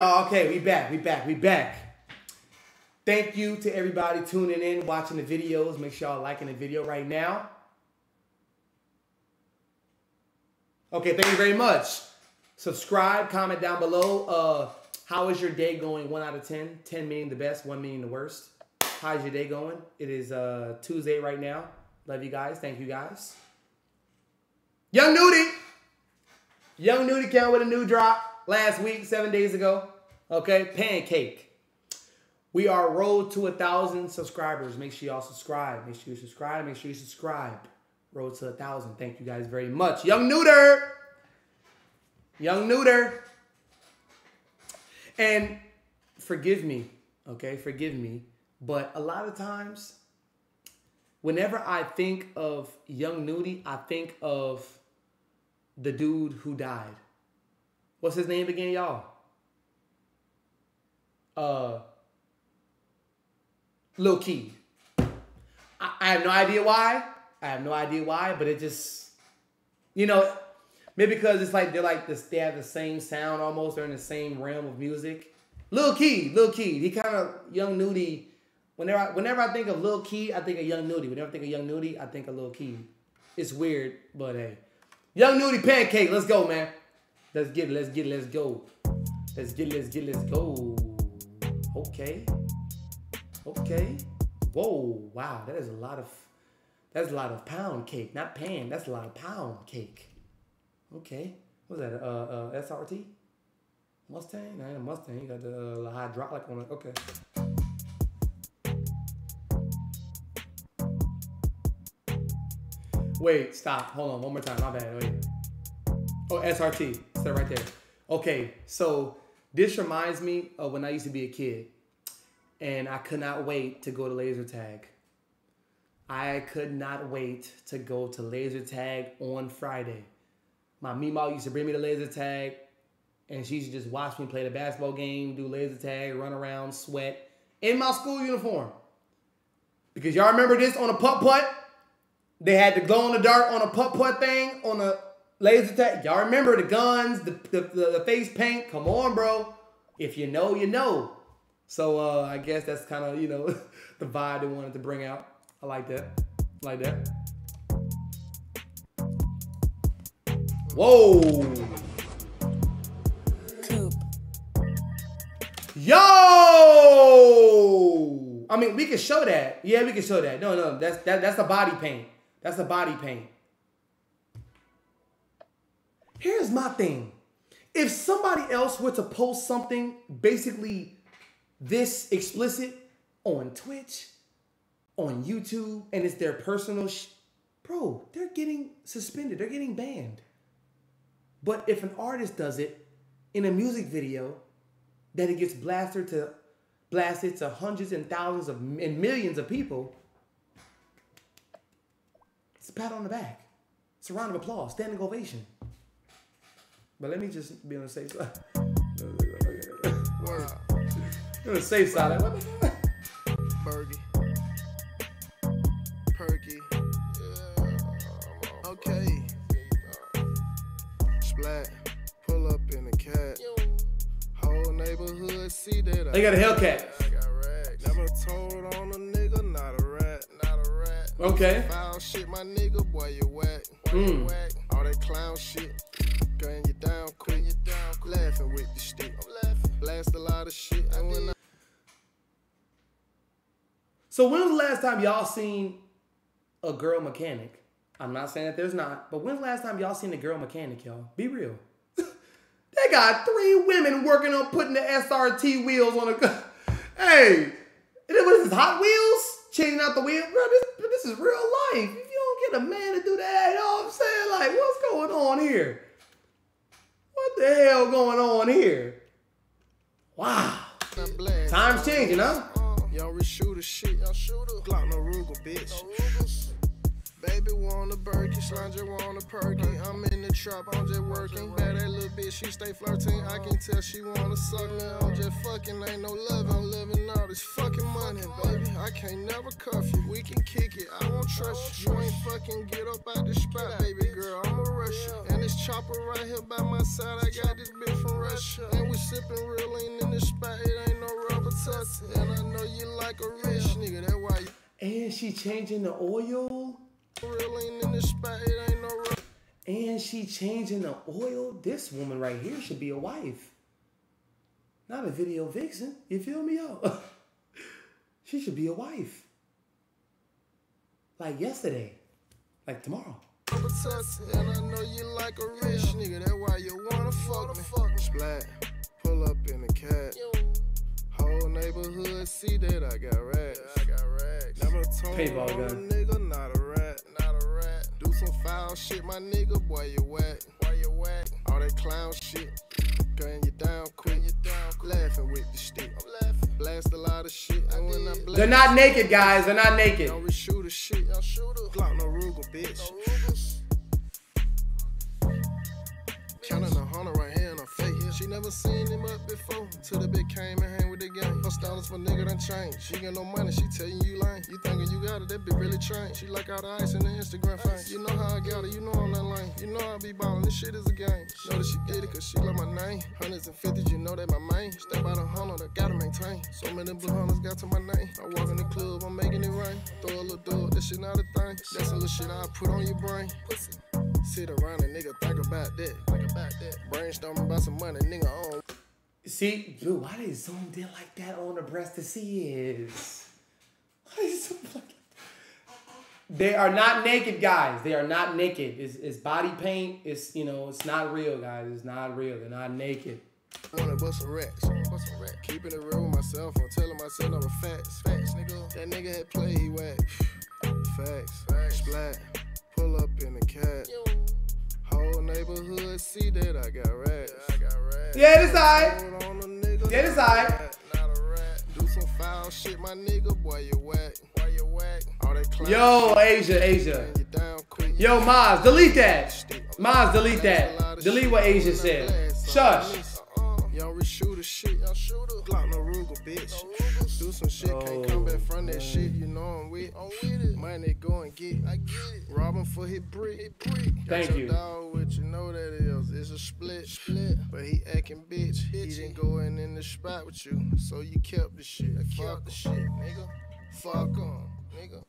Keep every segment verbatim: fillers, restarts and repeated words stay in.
Okay, we back, we back, we back. Thank you to everybody tuning in, watching the videos. Make sure y'all liking the video right now. Okay, thank you very much. Subscribe, comment down below. Uh, how is your day going? one out of ten. ten meaning the best, one meaning the worst. How's your day going? It is uh, Tuesday right now. Love you guys. Thank you guys. Young Nudy. Young Nudy came with a new drop. Last week, seven days ago, okay, Pancake. We are road to a thousand subscribers. Make sure y'all subscribe. Make sure you subscribe. Make sure you subscribe. Road to a thousand. Thank you guys very much. Young Nudy. Young Nudy. And forgive me, okay, forgive me. But a lot of times, whenever I think of Young Nudy, I think of the dude who died. What's his name again, y'all? Uh, Lil Key. I, I have no idea why. I have no idea why, but it just, you know, maybe because it's like they're like this. They have the same sound almost. They're in the same realm of music. Lil Key, Lil Key. He kind of Young Nudy. Whenever I, whenever I think of Lil Key, I think of Young Nudy. Whenever I think of Young Nudy, I think of Lil Key. It's weird, but hey, Young Nudy Pancake. Let's go, man. Let's get it, let's get it, let's go. Let's get it, let's get it, let's go. Okay. Okay. Whoa, wow, that is a lot of, that's a lot of pound cake, not pan, that's a lot of pound cake. Okay, what was that, uh, uh, S R T? Mustang? Nah, ain't a Mustang, you got the uh, hydraulic on it, okay. Wait, stop, hold on, one more time, my bad, wait. Oh, S R T, it's right there. Okay, so this reminds me of when I used to be a kid and I could not wait to go to laser tag. I could not wait to go to laser tag on Friday. My meemaw used to bring me to laser tag and she used to just watch me play the basketball game, do laser tag, run around, sweat in my school uniform. Because y'all remember this on a putt-putt? They had the glow-in-the-dark on a putt-putt thing on a laser tag, y'all remember the guns, the, the, the, the face paint. Come on, bro. If you know, you know. So uh, I guess that's kind of, you know, the vibe they wanted to bring out. I like that. I like that. Whoa. Coop. Yo. I mean, we can show that. Yeah, we can show that. No, no, that's that, that's the body paint. That's the body paint. Here's my thing. If somebody else were to post something basically this explicit on Twitch, on YouTube, and it's their personal sh bro, they're getting suspended. They're getting banned. But if an artist does it in a music video, that it gets blasted to, blasted to hundreds and thousands of, and millions of people, it's a pat on the back. It's a round of applause, standing ovation. But let me just be on the safe side. On the safe side. What the hell? Birkin. Perky. Yeah. Okay. Splat. Pull up in the cat. Whole neighborhood see that. They got a Hellcat. I got racks. Never told on a nigga, not a rat. Not a rat. Okay. Foul shit, my nigga, boy, you whack. Boy, you whack. All that clown shit. Gun you down quick, you down quick. Laughing with the stick. I'm laughing. Blast a lot of shit. I I so when was the last time y'all seen a girl mechanic? I'm not saying that there's not, but when was the last time y'all seen a girl mechanic, y'all? Be real. They got three women working on putting the S R T wheels on a... Hey, what is this, Hot Wheels? Changing out the wheel? Bro, this, this is real life. If you don't get a man to do that, you know what I'm saying? Like, what's going on here? What the hell going on here? Wow. Time's changing, huh? Y'all reshoot a shit. Y'all shoot a Glock no Ruger, bitch. Baby want a Birkin, slinger want a Perky. I'm in the trap, I'm just working. That that little bitch, she stay flirting. I can tell she wanna suck me. I'm just fucking, ain't no love. I'm living all this fucking money, baby. I can't never cuff you. We can kick it, I won't trust you. You ain't fucking get up out the spot, baby girl. I'ma rush you. And this chopper right here by my side, I got this bitch from Russia. And we sipping real, ain't in the spot. It ain't no rubber tussy. And I know you like a rich nigga, that why you. And she changing the oil. Really in this spot, it ain't no. And she changing the oil. This woman right here should be a wife, not a video vixen. You feel me, yo? She should be a wife. Like yesterday, like tomorrow. And I know you like a rich nigga. That's why you wanna fuck me. Splat, pull up in the cat. Whole neighborhood see that I got racks. I got racks. Never told a nigga not a rat, not a rat. Do some foul shit, my nigga, boy you whack, boy you whack. All that clown shit, gun you down, quick you down, laughing with the stick. I'm laughing, blast a lot of shit. And when I blast, they're not naked, guys. They're not naked. Don't reshoot a shit, y'all shoot a Glock no Ruger, bitch. No Rugers. Counting a hundred right here in her face. She never seen him up before. Till the bitch came and hang with the gang. Her style is for nigga done changed. She got no money, she telling you lying. You thinking you got it, that bitch really trained. She like all the ice in the Instagram fame. You know how I got it, you know I'm that lame. You know I be ballin', this shit is a game. Know that she did it cause she like my name. Hundreds and fifties, you know that my main. Step out a hundred, I gotta maintain. So many blue hunters got to my name. I walk in the club, I'm making it rain. Throw a little door, that shit not a thing. That's a little shit I put on your brain. Pussy. Sit around and nigga think about that. Think about that. Brainstorming about some money, nigga on. See, dude, why they zoomed in like that on the breast to see it? Why they zoomed like that? They are not naked, guys. They are not naked. It's, it's body paint. It's, you know, it's not real, guys. It's not real. They're not naked. Wanna bust a rack, bust a rack. Keeping it real with myself. I'm telling myself I'm a facts, facts, nigga. That nigga had played, he whack. Facts, facts, splat. Pull up in the cat. Whole neighborhood see that I got racks. I got racks. Yeah, this aight. Yeah, this aight. Not a rat. Do some foul shit, my nigga. Boy, you whack. Boy, you whack. All that clown. Yo, Asia, Asia. Yo, Maz, delete that. Maz, delete that. Delete what Asia said. Shush. Y'all reshoot a shit. Y'all shoot a Glock no Ruger, bitch. Do some shit, oh, can't come back from that shit. You know I'm with, I'm with it. Money go and get, I get it. Robbing for his brick, brick. Thank you. Dog with you know that is, it's a split, split. But he acting bitch, he didn't go in in the spot with you, so you kept the shit. I kept the shit, nigga. Fuck him, nigga.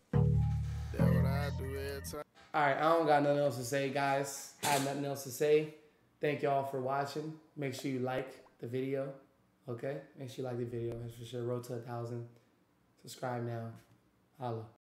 That's what I do every time. All right, I don't got nothing else to say, guys. I have nothing else to say. Thank y'all for watching. Make sure you like the video. Okay, make sure you like the video. Make sure you road to a thousand. Subscribe now. Holla.